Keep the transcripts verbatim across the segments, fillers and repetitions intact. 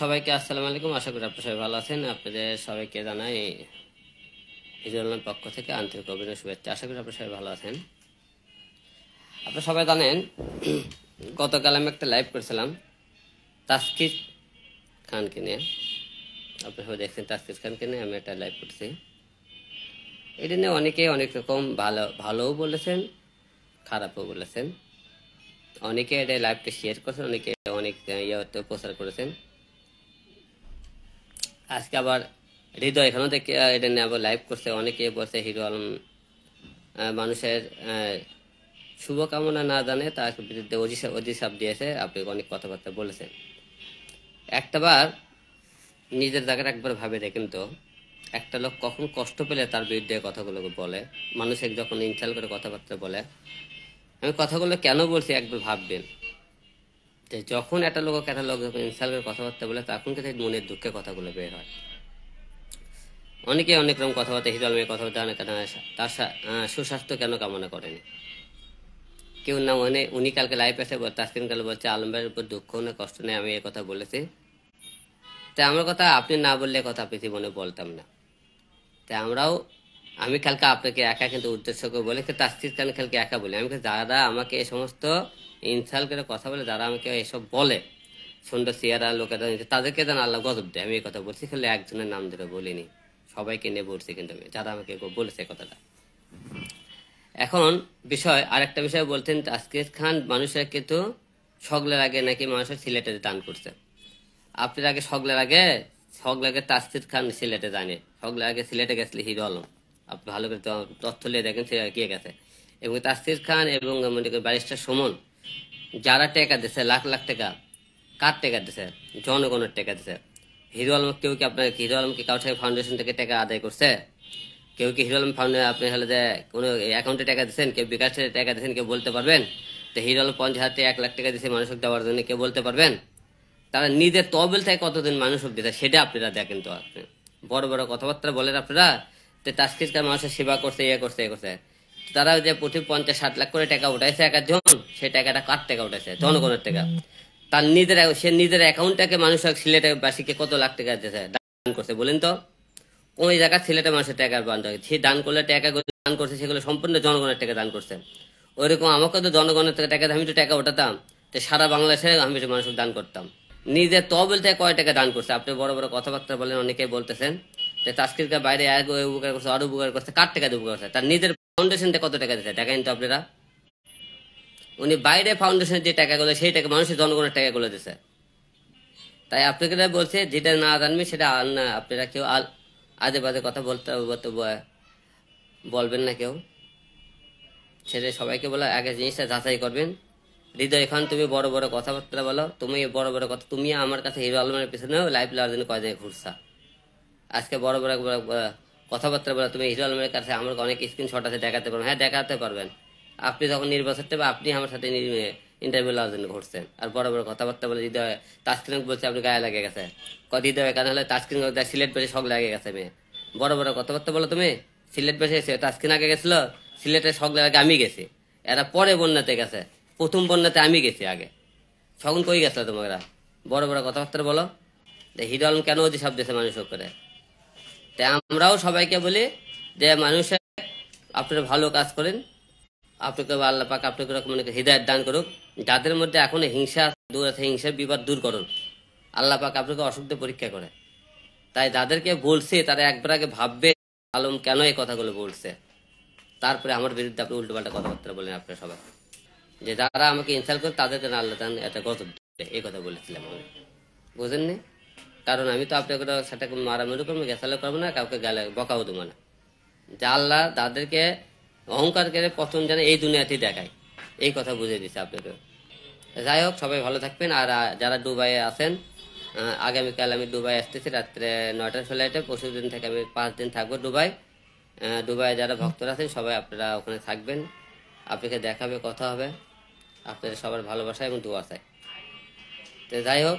সবাইকে আসসালামু আলাইকুম। আশা করি আপনারা সবাই ভালো আছেন। আপনাদের সবাইকে জানাই হিরো আলমের পক্ষ থেকে আন্তরিক অভিনন্দন শুভেচ্ছা। আশা করি আপনারা সবাই ভালো আছেন। আপনারা সবাই জানেন গতকাল আমি একটা লাইভ করেছিলাম তাসরিফ খানকে নিয়ে। আপনারা সবাই দেখছেন তাসরিফ খানকে নিয়ে আমি একটা লাইভ করছি। এটা নিয়ে অনেকে অনেক রকম ভালো ভালোও বলেছেন, খারাপও বলেছেন। অনেকে এটা লাইভটা শেয়ার করেছেন, অনেকে অনেক ইয়েতে প্রচার করেছেন। আজকে আবার হৃদয় এখানে থেকে এটা নিয়ে আবার লাইভ করছে। অনেকে বলছে হিরো আলম মানুষের শুভকামনা না জানে তার বিরুদ্ধে অজিশাপ অজিশাপ দিয়েছে। আপনি অনেক কথাবার্তা বলেছেন। একটাবার নিজের জায়গাটা একবার ভাবে দেখেন তো, একটা লোক কখন কষ্ট পেলে তার বিরুদ্ধে কথাগুলো বলে, মানুষের যখন ইনসাল করে কথাবার্তা বলে। আমি কথাগুলো কেন বলছি একবার ভাববেন, যে যখন একটা লোক একটা লোক যখন ইনসাল করে কথাবার্তা বলে তখন কিন্তু মনের দুঃখে কথাগুলো বের হয়। অনেকে অনেক রকম কথাবার্তা হিরো আলমের কথাবার্তা তার সুস্বাস্থ্য কেন কামনা করেনি কেউ না। মানে উনি কালকে লাইভ এসে তাসরিফ খান বলছে আলম ভাইয়ের উপর দুঃখ না কষ্ট নেই, আমি এই কথা বলেছি। তাই আমার কথা আপনি না বললে কথা পৃথিবী মনে বলতাম না। তাই আমরাও আমি কালকে আপনাকে একা কিন্তু উদ্দেশ্য করে বলে তাসরিফ খান কালকে একা বলি। আমি যারা আমাকে এই সমস্ত ইনসাল করে কথা বলে, যারা আমাকে এসব বলে সুন্দর চেহারা লোকেরা তাদেরকে যেন আল্লাহ গজব দেয়, আমি এই কথা বলছি। খালি একজনের নাম ধরে বলিনি, সবাইকে নিয়ে বলছি কিন্তু আমি, যারা আমাকে বলেছে কথাটা। এখন বিষয় আরেকটা বিষয় বলতেন তাসরিফ খান মানুষের কিন্তু সগলের আগে নাকি মানুষের সিলেটে দান করছে। আপনার আগে সগলের আগে সগলাগে তাসরিফ খান সিলেটে জানে, সগলের আগে সিলেটে গেছিল হিরো আলম। আপনি ভালো করে তথ্য নিয়ে দেখেন সে গিয়ে গেছে। এবং তাসরিফ খান এবং মনে করেন ব্যারিস্টার সুমন যারা টেকা দিচ্ছে লাখ লাখ টাকা, কার টেকা দিচ্ছে? জনগণের টেকা দিচ্ছে। হিরো আলম কেউ কি আপনার হিরো আলম কি কাউকে ফাউন্ডেশন থেকে টাকা আদায় করছে? কেউ কি হিরো আলম ফাউন্ডেশন আপনি হলে যে কোনো অ্যাকাউন্টে টাকা দিচ্ছেন? কেউ বিকাশে টাকা দিচ্ছেন? কেউ বলতে পারবেন? তো হিরো আলম পঞ্চাশ হাজার এক লাখ টাকা দিচ্ছে মানুষকে দেওয়ার জন্য, কেউ বলতে পারবেন? তারা নিজের তহবিল থেকে কতদিন মানুষকে দিচ্ছে সেটা আপনারা দেখেন তো। আপনি বড় বড় কথাবার্তা বলেন আপনারা যে তাসরিফ খান মানুষের সেবা করছে, ইয়ে করছে, ইয়ে করছে। তারা যে প্রতি পঞ্চাশ ষাট লাখ করে টাকা উঠাইছে একজন, সেই টাকাটা কার টাকা উঠেছে? জনগণের টাকা। তার নিজের সে নিজের অ্যাকাউন্টটাকে মানুষের সিলেটে বাসীকে কত লাখ টাকা দিয়েছে দান করছে বলেন তো? ওই জায়গায় সিলেটে মানুষের টাকার বান থাকে, সে দান করলে টাকা দান করছে সেগুলো সম্পূর্ণ জনগণের টাকা দান করছে। ওইরকম আমাকে তো জনগণের টাকা আমি তো টাকা উঠাতাম, তো সারা বাংলাদেশে আমি তো মানুষকে দান করতাম। নিজের তহবিল থেকে কয় টাকা দান করছে? আপনি বড় বড় কথাবার্তা বলেন, অনেকেই বলতেছেন যে তাসরিফ খান বাইরে এক উপকার করছে, আরো উপকার করছে। কার টাকা দিয়ে উপকার করছে? তার নিজের ফাউন্ডেশনটা কত টাকা দিচ্ছে দেখেন তো আপনারা। উনি বাইরে ফাউন্ডেশনের যে টাকাগুলো সেই টাকা মানুষের জনগণের টাকাগুলো দিচ্ছে। তাই আপনাকে বলছে যেটা না জানবে সেটা না আপনারা কেউ আল আজে বাজে কথা বলতে বলবেন না কেউ। সেটা সবাইকে বলো, আগে জিনিসটা যাচাই করবেন। হৃদয় খান তুমি বড় বড় কথাবার্তা বলো, তুমি বড় বড় কথা, তুমি আমার কাছে হিরো আলমের পিছনে লাইভ লাওয়ার জন্য কয়দিন ঘুরছা। আজকে বড় বড় কথাবার্তা বলো, তুমি হিরো আলমের কাছে আমার অনেক স্ক্রিনশট আছে দেখাতে পারবেন। হ্যাঁ দেখাতে পারবেন, আপনি যখন নির্বাচনটা আপনি আমার সাথে ইন্টারভিউ লাওয়ার জন্য ঘুরছেন। আর বড় বড় কথাবার্তা বলে হৃদয় তাসরিফ বলছে আপনি গায়ে লাগে গেছে, কত হৃদয় কারণ হলে তাসরিফ সিলেট বেশি শখ লাগে গেছে। মেয়ে বড় বড় কথাবার্তা বলো, তুমি সিলেট বেশি তাসরিফ আগে গেছিল, সিলেটের শখ লাগে আমি গেছি, এরা পরে বন্যাতে গেছে, প্রথম বন্যাতে আমি গেছি আগে, সগুন কই গেছিল তোমরা। বড় বড় কথাবার্তা বলো হিরো আলম কেন ওদের সব দেশে মানুষ করে। তাই আমরাও সবাইকে বলি যে মানুষের আপনারা ভালো কাজ করেন, আপনাকে আল্লাহ পাক আপনাকে মনে করেন হৃদায়ত দান করুক। যাদের মধ্যে এখন হিংসা দূর আছে, হিংসার বিবাদ দূর করুন, আল্লাহ পাক আপনাকে অসুবিধা পরীক্ষা করে। তাই যাদেরকে বলছে তারা একবার আগে ভাববে আলম কেন এই কথাগুলো বলছে, তারপরে আমার বিরুদ্ধে আপনি উল্টোপাল্টা কথাবার্তা বলেন। আপনারা সবাই যে যারা আমাকে ইনসাল করে তাদেরকে আল্লাহ দান একটা গজব দেয়, এই কথা বলেছিলাম আমি, বুঝেননি? কারণ আমি তো আপনাকে সেটা মারামারি করবো, গেছালো করবো না, কাউকে গালে বকাও দেবো না। যা আল্লাহ তাদেরকে অহংকার করে পতন জানে এই দুনিয়াতেই দেখায়, এই কথা বুঝিয়ে দিচ্ছে আপনাকে। যাই হোক সবাই ভালো থাকবেন। আর যারা দুবাইয়ে আছেন, আগামীকাল আমি দুবাই আসতেছি রাত্রে নয়টার ফ্লাইটে। পরশু দিন থেকে আমি পাঁচ দিন থাকবো দুবাই। দুবাইয়ে যারা ভক্তরা আছেন সবাই আপনারা ওখানে থাকবেন, আপনাকে দেখাবে, কথা হবে। আপনাদের সবার ভালোবাসা এবং দোয়া চাই। তো যাই হোক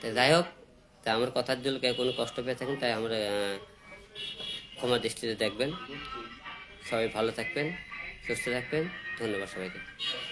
তো যাই হোক তা আমার কথার জন্য কেউ কোনো কষ্ট পেয়ে থাকেন তাই আমরা ক্ষমা দৃষ্টিতে দেখবেন। সবাই ভালো থাকবেন, সুস্থ থাকবেন, ধন্যবাদ সবাইকে।